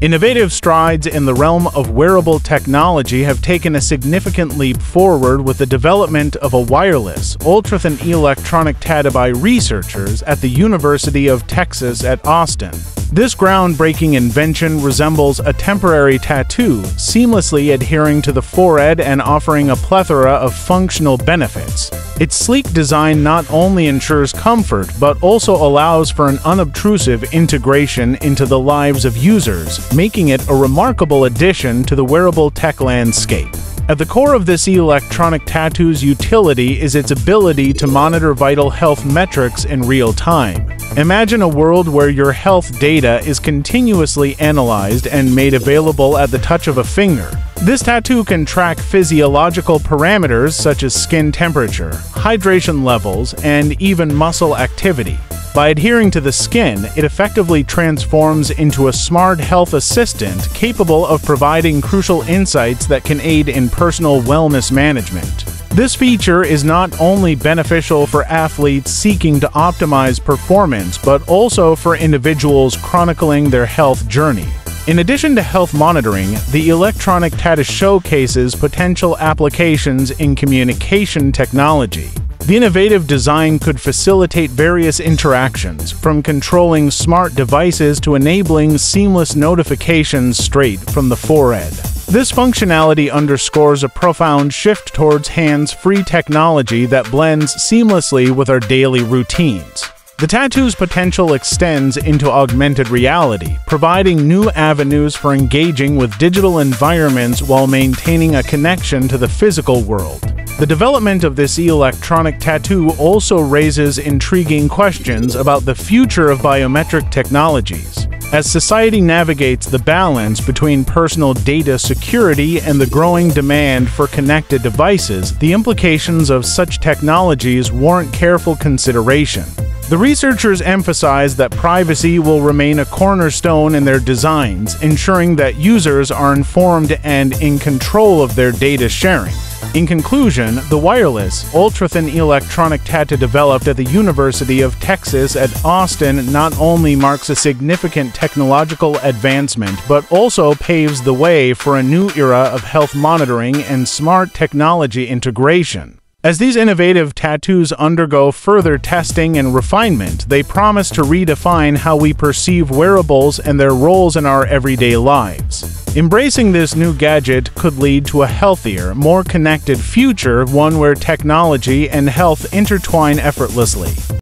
Innovative strides in the realm of wearable technology have taken a significant leap forward with the development of a wireless, ultra-thin electronic tag by researchers at the University of Texas at Austin. This groundbreaking invention resembles a temporary tattoo, seamlessly adhering to the forehead and offering a plethora of functional benefits. Its sleek design not only ensures comfort, but also allows for an unobtrusive integration into the lives of users, making it a remarkable addition to the wearable tech landscape. At the core of this electronic tattoo's utility is its ability to monitor vital health metrics in real time. Imagine a world where your health data is continuously analyzed and made available at the touch of a finger. This tattoo can track physiological parameters such as skin temperature, hydration levels, and even muscle activity. By adhering to the skin, it effectively transforms into a smart health assistant capable of providing crucial insights that can aid in personal wellness management. This feature is not only beneficial for athletes seeking to optimize performance, but also for individuals chronicling their health journey. In addition to health monitoring, the electronic tattoo showcases potential applications in communication technology. The innovative design could facilitate various interactions, from controlling smart devices to enabling seamless notifications straight from the forehead. This functionality underscores a profound shift towards hands-free technology that blends seamlessly with our daily routines. The tattoo's potential extends into augmented reality, providing new avenues for engaging with digital environments while maintaining a connection to the physical world. The development of this electronic tattoo also raises intriguing questions about the future of biometric technologies. As society navigates the balance between personal data security and the growing demand for connected devices, the implications of such technologies warrant careful consideration. The researchers emphasize that privacy will remain a cornerstone in their designs, ensuring that users are informed and in control of their data sharing. In conclusion, the wireless, ultra-thin electronic tattoo developed at the University of Texas at Austin not only marks a significant technological advancement, but also paves the way for a new era of health monitoring and smart technology integration. As these innovative tattoos undergo further testing and refinement, they promise to redefine how we perceive wearables and their roles in our everyday lives. Embracing this new gadget could lead to a healthier, more connected future, one where technology and health intertwine effortlessly.